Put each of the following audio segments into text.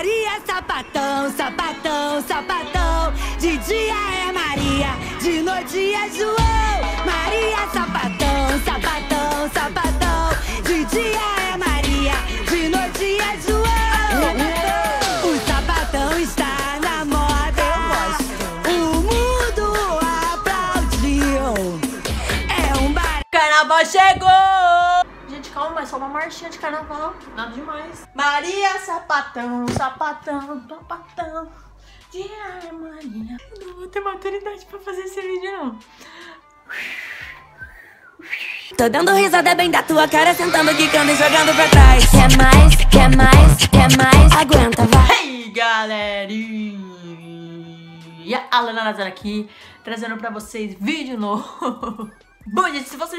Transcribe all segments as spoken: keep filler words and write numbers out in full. putaria, sapatão, sapatão, sapatão. De dia é Maria, de noite é João. Maria, sapatão, sapatão, sapatão. De dia é Maria, de noite é João. Sapatão. O sapatão está na moda. Eu gosto. O mundo aplaudiu. É um bar... Carnaval chegou! Calma, é só uma marchinha de carnaval, nada demais. Maria, sapatão, sapatão, sapatão. De ai, Maria. Eu não vou ter maturidade pra fazer esse vídeo, não. Tô dando risada bem da tua cara, sentando, quicando e jogando pra trás. Quer mais, quer mais, quer mais, aguenta, vai. Hey, galerinha, Hallana Nazario aqui, trazendo pra vocês vídeo novo. Bom, gente, se você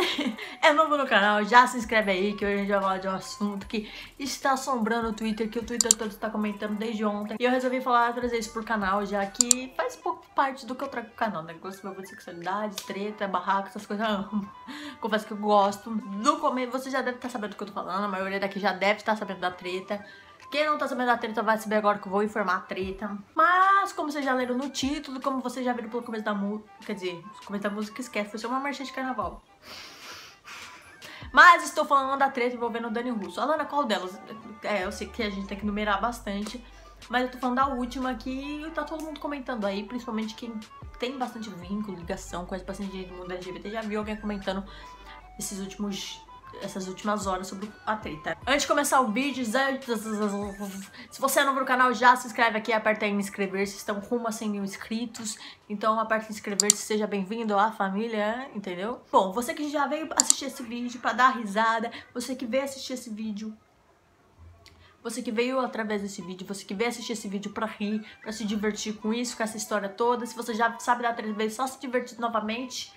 é novo no canal, já se inscreve aí, que hoje a gente vai falar de um assunto que está assombrando o Twitter, que o Twitter todo está comentando desde ontem. E eu resolvi falar, trazer isso pro canal, já que faz pouco parte do que eu trago pro canal, né? Gosto de sexualidade, treta, barraco, essas coisas, eu amo. Confesso que eu gosto. No começo, você já deve estar sabendo do que eu tô falando, a maioria daqui já deve estar sabendo da treta. Quem não tá sabendo da treta vai saber agora que eu vou informar a treta. Mas, como vocês já leram no título, como vocês já viram pelo começo da música... Quer dizer, o começo da música esquece, foi só uma marchinha de carnaval. Mas estou falando da treta envolvendo o Dani Russo. Hallana, qual delas? É, eu sei que a gente tem que numerar bastante. Mas eu tô falando da última que tá todo mundo comentando aí. Principalmente quem tem bastante vínculo, ligação, conhece bastante gente do mundo L G B T. Já viu alguém comentando esses últimos... essas últimas horas sobre a treta. Antes de começar o vídeo, se você é novo no canal, já se inscreve aqui, aperta aí em inscrever-se, estão rumo a cem mil inscritos, então aperta em inscrever-se, seja bem-vindo à família, entendeu? Bom, você que já veio assistir esse vídeo pra dar risada, você que veio assistir esse vídeo, você que veio através desse vídeo, você que veio assistir esse vídeo pra rir, pra se divertir com isso, com essa história toda, se você já sabe da treta, só se divertir novamente,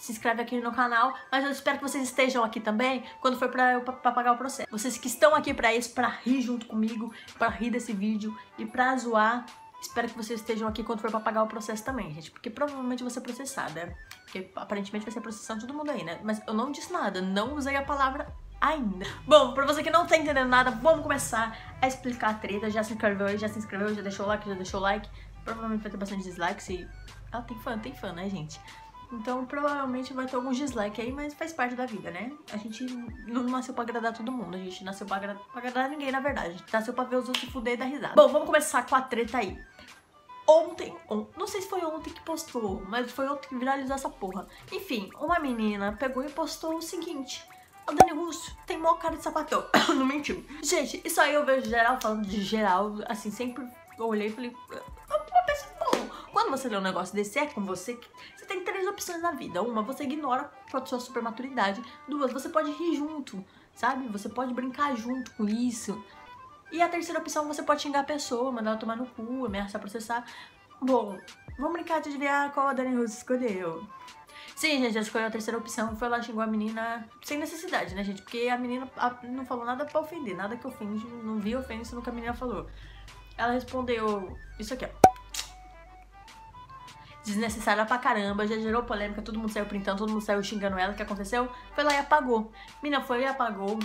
se inscreve aqui no canal, mas eu espero que vocês estejam aqui também quando for pra eu pra pagar o processo. Vocês que estão aqui pra isso, pra rir junto comigo, pra rir desse vídeo e pra zoar, espero que vocês estejam aqui quando for pra pagar o processo também, gente, porque provavelmente eu vou ser processada, porque aparentemente vai ser processando todo mundo aí, né? Mas eu não disse nada, não usei a palavra ainda. Bom, pra você que não tá entendendo nada, vamos começar a explicar a treta. Já se inscreveu aí, já se inscreveu, já deixou o like, já deixou o like, provavelmente vai ter bastante dislikes e... Ah, tem fã, tem fã, né, gente? Então, provavelmente vai ter alguns dislike aí, mas faz parte da vida, né? A gente não nasceu pra agradar todo mundo, a gente nasceu pra agradar, pra agradar ninguém, na verdade. A gente nasceu pra ver os outros se fuder e dar risada. Bom, vamos começar com a treta aí. Ontem, on... não sei se foi ontem que postou, mas foi ontem que viralizou essa porra. Enfim, uma menina pegou e postou o seguinte... O Dani Russo tem mó cara de sapatão. Não mentiu. Gente, isso aí eu vejo geral falando de geral, assim, sempre eu olhei e falei... Quando você lê um negócio desse, é com você que você tem três opções na vida. Uma, você ignora a sua supermaturidade. Duas, você pode rir junto, sabe? Você pode brincar junto com isso. E a terceira opção, você pode xingar a pessoa, mandar ela tomar no cu, ameaçar processar. Bom, vamos brincar de adivinhar qual a Dani Russo escolheu. Sim, gente, ela escolheu a terceira opção, foi lá, xingou a menina sem necessidade, né, gente? Porque a menina não falou nada pra ofender, nada que ofende, não vi ofensa no que a menina falou. Ela respondeu isso aqui, ó. Desnecessária pra caramba, já gerou polêmica, todo mundo saiu printando, todo mundo saiu xingando ela, o que aconteceu? Foi lá e apagou. Menina foi e apagou.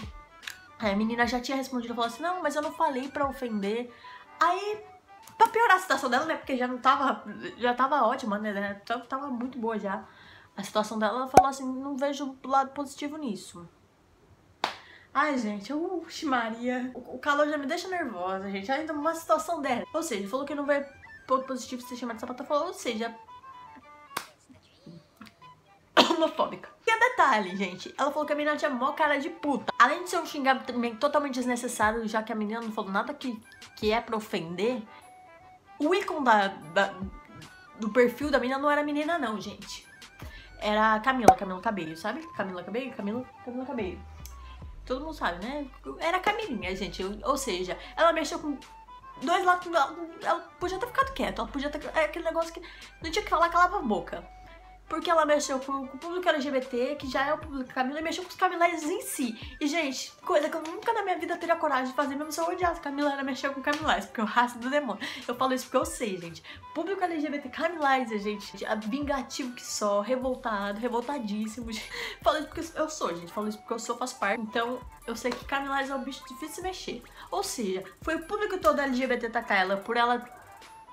Aí a menina já tinha respondido, falou assim, não, mas eu não falei pra ofender. Aí, pra piorar a situação dela, né, porque já não tava, já tava ótima, né, tava muito boa já. A situação dela, ela falou assim, não vejo lado positivo nisso. Ai, gente, uxi Maria, o calor já me deixa nervosa, gente, ainda uma situação dela. Ou seja, falou que não vê ponto positivo se chamar de sapatão, falou, ou seja... homofóbica. E a detalhe, gente, ela falou que a menina tinha mó cara de puta. Além de ser um xingamento também totalmente desnecessário, já que a menina não falou nada que, que é pra ofender, o ícone da, da, do perfil da menina não era menina não, gente. Era a Camila, Camila Cabello, sabe? Camila Cabello, Camila, Camila Cabello. Todo mundo sabe, né? Era a Camilinha, gente. Ou seja, ela mexeu com... dois lados, ela podia ter ficado quieta, ela podia ter... É aquele negócio que... Não tinha que falar, calava a boca. porque ela mexeu com o público L G B T, que já é o público Camila, e mexeu com os Camilés em si. E, gente, coisa que eu nunca na minha vida teria coragem de fazer, mesmo se eu odiasse Camila, era mexer com Camilés, porque é o raço do demônio. Eu falo isso porque eu sei, gente. Público L G B T Camilés é, gente, é vingativo que só, revoltado, revoltadíssimo. Gente. Falo isso porque eu sou, gente. Falo isso porque eu sou, faço parte. Então, eu sei que Camilés é um bicho difícil de mexer. Ou seja, foi o público todo L G B T tacar ela por ela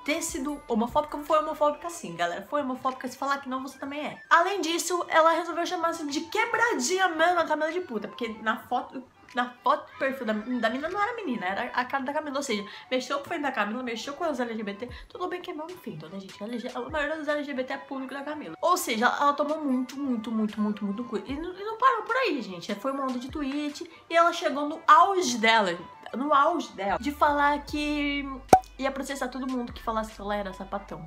ter sido homofóbica. Foi homofóbica sim, galera. Foi homofóbica. Se falar que não, você também é. Além disso, ela resolveu chamar-se de quebradinha, mano, a Camila de puta. Porque na foto, na foto do perfil da, da menina não era menina, era a cara da Camila. Ou seja, mexeu com o perfil da Camila, mexeu com as L G B T. Tudo bem que é mal feito, né, gente? A maioria dos L G B T é público da Camila. Ou seja, ela tomou muito, muito, muito, muito, muito cuidado. E não, não parou por aí, gente. Foi uma onda de tweet e ela chegou no auge dela, no auge dela, de falar que ia processar todo mundo que falasse que ela era sapatão.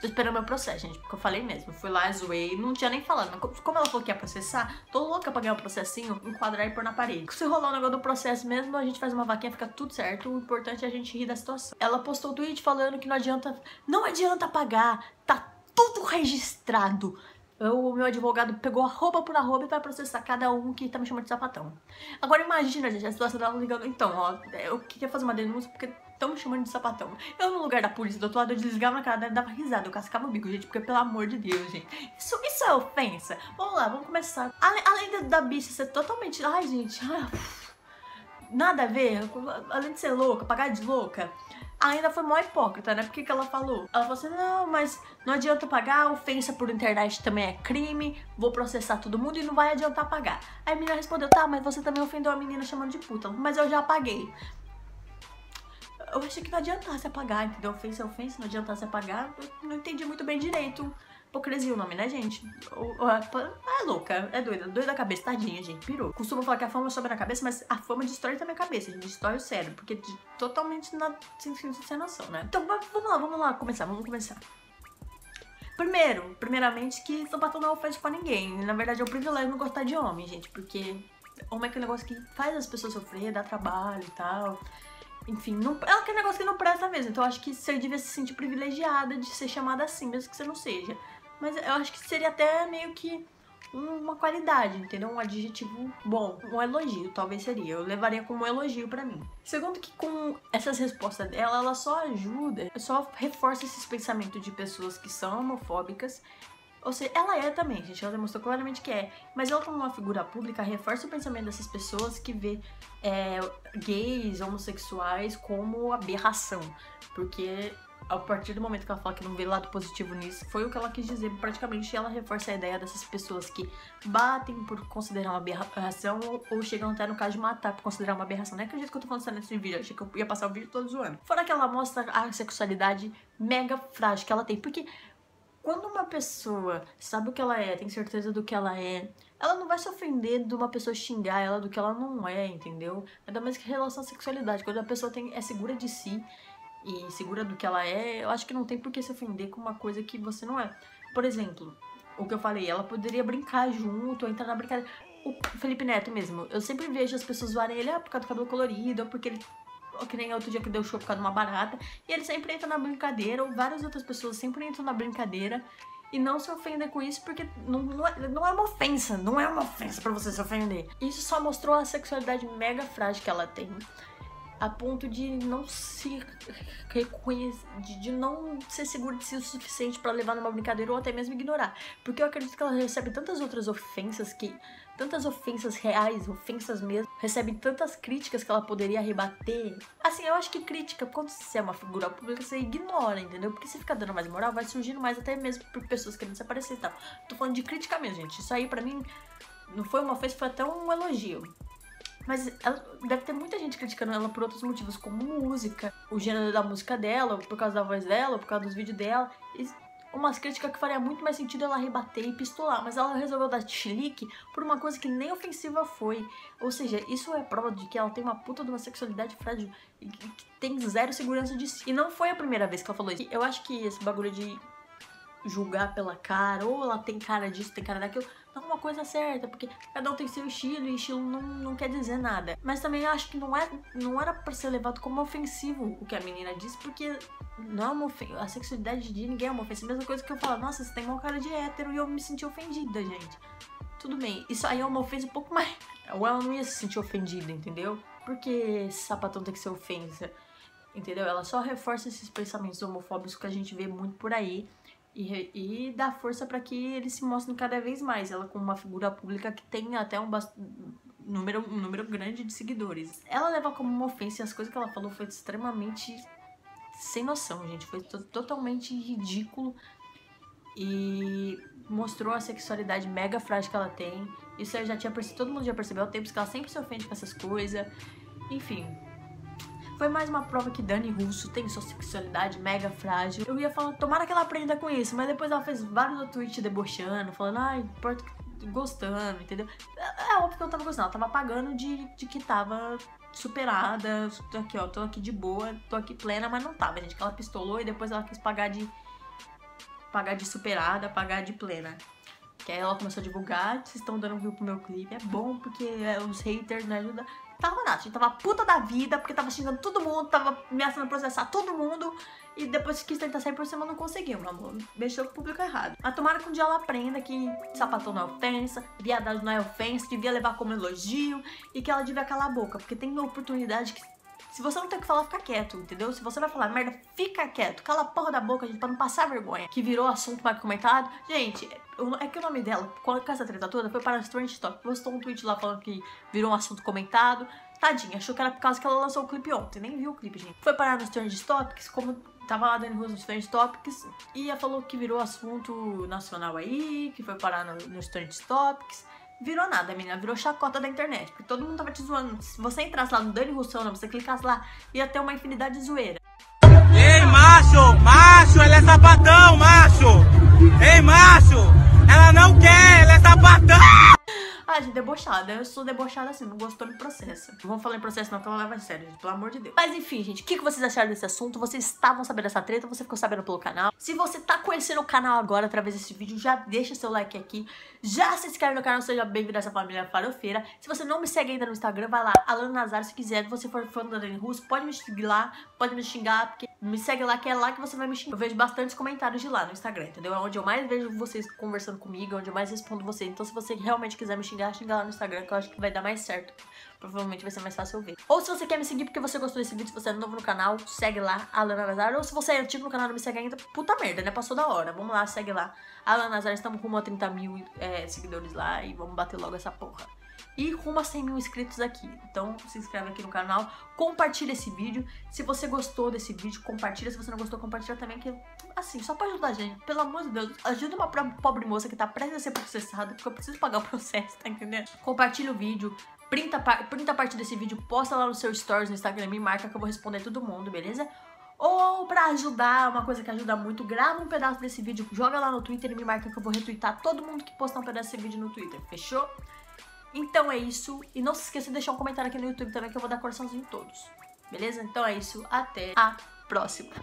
Tô esperando meu processo, gente, porque eu falei mesmo. Fui lá, zoei, não tinha nem falado. Como ela falou que ia processar, tô louca pra ganhar um processinho, enquadrar e pôr na parede. Se rolar o negócio do processo mesmo, a gente faz uma vaquinha, fica tudo certo. O importante é a gente rir da situação. Ela postou um tweet falando que não adianta, não adianta pagar, tá tudo registrado. Eu, o meu advogado pegou arroba por arroba e vai processar cada um que tá me chamando de sapatão. Agora imagina, gente, a situação dela ligando. Então, ó, eu queria fazer uma denúncia porque estão me chamando de sapatão. Eu, no lugar da polícia do outro lado, eu desligava na cara dela e dava risada. Eu cascava o bico, gente, porque pelo amor de Deus, gente. Isso, isso é ofensa. Vamos lá, vamos começar. Além, além da bicha ser totalmente... Ai, gente, ai, nada a ver. Além de ser louca, pagar de louca... Ainda foi mó hipócrita, né? Porque que ela falou? Ela falou assim, não, mas não adianta pagar, ofensa por internet também é crime, vou processar todo mundo e não vai adiantar pagar. Aí a menina respondeu, tá, mas você também ofendeu a menina chamando de puta, mas eu já paguei. Eu achei que não adiantasse apagar, entendeu? Ofensa é ofensa, não adiantasse apagar, eu não entendi muito bem direito. Hipocrisia o nome, né, gente? É louca, é doida, doida da cabeça, tadinha, gente, pirou. Costumo falar que a fama sobe na cabeça, mas a fama destrói também a cabeça, gente, destrói o cérebro, porque totalmente na, sem, sem, sem noção, né? Então, vamos lá, vamos lá começar, vamos começar. Primeiro, primeiramente, que sapatão não ofende pra ninguém. Na verdade, é um privilégio não gostar de homem, gente, porque homem é aquele negócio que faz as pessoas sofrer, dá trabalho e tal... Enfim, não, é aquele negócio que não presta mesmo. Então eu acho que você devia se sentir privilegiada de ser chamada assim, mesmo que você não seja. Mas eu acho que seria até meio que uma qualidade, entendeu? Um adjetivo bom, um elogio, talvez seria. Eu levaria como um elogio pra mim. Segundo que com essas respostas dela, ela só ajuda, só reforça esses pensamentos de pessoas que são homofóbicas. Ou seja, ela é também, gente, ela demonstrou claramente que é. Mas ela como uma figura pública reforça o pensamento dessas pessoas que vê é, gays, homossexuais como aberração. Porque a partir do momento que ela fala que não vê lado positivo nisso, foi o que ela quis dizer. Praticamente ela reforça a ideia dessas pessoas que batem por considerar uma aberração ou, ou chegam até no caso de matar por considerar uma aberração. Não é que o jeito que eu tô falando nesse vídeo, eu achei que eu ia passar o vídeo todo zoando. Fora que ela mostra a sexualidade mega frágil que ela tem, porque... Quando uma pessoa sabe o que ela é, tem certeza do que ela é, ela não vai se ofender de uma pessoa xingar ela do que ela não é, entendeu? É da mesma relação à sexualidade. Quando a pessoa tem, é segura de si e segura do que ela é, eu acho que não tem por que se ofender com uma coisa que você não é. Por exemplo, o que eu falei, ela poderia brincar junto, entrar na brincadeira. O Felipe Neto mesmo, eu sempre vejo as pessoas zoarem ele ah, por causa do cabelo colorido, ou porque ele... Ou que nem outro dia que deu show por causa de uma barata. E ele sempre entra na brincadeira, ou várias outras pessoas sempre entram na brincadeira. E não se ofenda com isso, porque não, não, é, não é uma ofensa. Não é uma ofensa pra você se ofender. Isso só mostrou a sexualidade mega frágil que ela tem. A ponto de não se reconhecer, de, de não ser seguro de si o suficiente pra levar numa brincadeira ou até mesmo ignorar. Porque eu acredito que ela recebe tantas outras ofensas que... Tantas ofensas reais, ofensas mesmo, recebe tantas críticas que ela poderia rebater. Assim, eu acho que crítica, quando você é uma figura pública, você ignora, entendeu? Porque se ficar dando mais moral, vai surgindo mais até mesmo por pessoas querendo se aparecer e tal. Tô falando de crítica mesmo, gente. Isso aí pra mim não foi uma ofensa, foi até um elogio. Mas ela, deve ter muita gente criticando ela por outros motivos, como música, o gênero da música dela, por causa da voz dela, por causa dos vídeos dela. E umas críticas que faria muito mais sentido ela rebater e pistolar. Mas ela resolveu dar chilique por uma coisa que nem ofensiva foi. Ou seja, isso é prova de que ela tem uma puta de uma sexualidade frágil e que tem zero segurança de si. E não foi a primeira vez que ela falou isso. Eu acho que esse bagulho de julgar pela cara, ou ela tem cara disso, tem cara daquilo, não é uma coisa certa, porque cada um tem seu estilo e estilo não, não quer dizer nada. Mas também eu acho que não, é, não era pra ser levado como ofensivo o que a menina disse, porque não é uma ofensa, a sexualidade de ninguém é uma ofensa. A mesma coisa que eu falo, nossa, você tem uma cara de hétero e eu me senti ofendida, gente. Tudo bem, isso aí é uma ofensa um pouco mais... Ou ela não ia se sentir ofendida, entendeu? Porque esse sapatão tem que ser ofensa, entendeu? Ela só reforça esses pensamentos homofóbicos que a gente vê muito por aí. E, e dá força para que eles se mostrem cada vez mais. Ela como uma figura pública que tem até um número, um número grande de seguidores. Ela leva como uma ofensa e as coisas que ela falou foi extremamente sem noção, gente. Foi totalmente ridículo e mostrou a sexualidade mega frágil que ela tem. Isso eu já tinha percebido, todo mundo já percebeu há tempos que ela sempre se ofende com essas coisas. Enfim... Foi mais uma prova que Dani Russo tem sua sexualidade mega frágil. Eu ia falar, tomara que ela aprenda com isso, mas depois ela fez vários outros tweets debochando, falando, ai, gostando, entendeu? É óbvio que eu não tava gostando, ela tava pagando de, de que tava superada, tô aqui, ó, tô aqui de boa, tô aqui plena, mas não tava, gente, que ela pistolou e depois ela quis pagar de, pagar de superada, pagar de plena. Que aí ela começou a divulgar, vocês estão dando view pro meu clipe, é bom, porque os haters não ajudam. Tava nada, a gente tava puta da vida, porque tava xingando todo mundo, tava ameaçando processar todo mundo. E depois que quis tentar sair por cima, não conseguiu, meu amor. Mexeu com o público errado. Mas tomara que um dia ela aprenda que sapatão não é ofensa, viadagem não é ofensa, devia levar como elogio e que ela devia calar a boca. Porque tem oportunidade que, se você não tem o que falar, fica quieto, entendeu? Se você vai falar merda, fica quieto. Cala a porra da boca, gente, pra não passar vergonha. Que virou assunto mais comentado. Gente, é que o nome dela, com essa treta toda, foi para a Strange Topics. Postou um tweet lá falando que virou um assunto comentado. Tadinha, achou que era por causa que ela lançou o clipe ontem. Nem viu o clipe, gente. Foi parar no Strange Topics, como tava lá Dani Russo no Strange Topics, e ela falou que virou assunto nacional aí, que foi parar no, no Strange Topics. Virou nada, menina, virou chacota da internet, porque todo mundo tava te zoando. Se você entrasse lá no Dani Russo, não, você clicasse lá, ia ter uma infinidade de zoeira. Ei, macho, macho, ela é sapatão, macho. Ei, macho, ela não quer, ela é sapatão. Ah, gente, debochada, eu sou debochada assim, não gostou do processo. Não vou falar em processo não, que ela leva a sério, gente, pelo amor de Deus. Mas enfim, gente, o que vocês acharam desse assunto? Vocês estavam sabendo dessa treta, você ficou sabendo pelo canal? Se você tá conhecendo o canal agora através desse vídeo, já deixa seu like aqui, já se inscreve no canal, seja bem-vindo a essa família farofeira. Se você não me segue ainda no Instagram, vai lá, Hallana Nazario, se quiser, se você for fã da Dani Russo, pode me seguir lá, pode me xingar, porque me segue lá, que é lá que você vai me xingar. Eu vejo bastantes comentários de lá no Instagram, entendeu? É onde eu mais vejo vocês conversando comigo, é onde eu mais respondo vocês. Então se você realmente quiser me xingar, xinga lá no Instagram, que eu acho que vai dar mais certo. Provavelmente vai ser mais fácil eu ver. Ou se você quer me seguir porque você gostou desse vídeo, se você é novo no canal, segue lá, Hallana Nazario. Ou se você é antigo no canal e não me segue ainda, puta merda, né? Passou da hora. Vamos lá, segue lá, Hallana Nazario. Estamos rumo a trinta mil é, seguidores lá e vamos bater logo essa porra. E rumo a cem mil inscritos aqui. Então se inscreve aqui no canal, compartilha esse vídeo. Se você gostou desse vídeo, compartilha. Se você não gostou, compartilha também, que assim, só pra ajudar a gente, pelo amor de Deus. Ajuda uma pobre moça que tá prestes a ser processada, porque eu preciso pagar o processo, tá entendendo? Compartilha o vídeo, printa, printa a parte desse vídeo, posta lá no seu stories no Instagram, me marca que eu vou responder todo mundo, beleza? Ou pra ajudar, uma coisa que ajuda muito, grava um pedaço desse vídeo, joga lá no Twitter e me marca que eu vou retweetar todo mundo que postar um pedaço desse vídeo no Twitter, fechou? Então é isso, e não se esqueça de deixar um comentário aqui no YouTube também, que eu vou dar coraçãozinho em todos, beleza? Então é isso, até a próxima!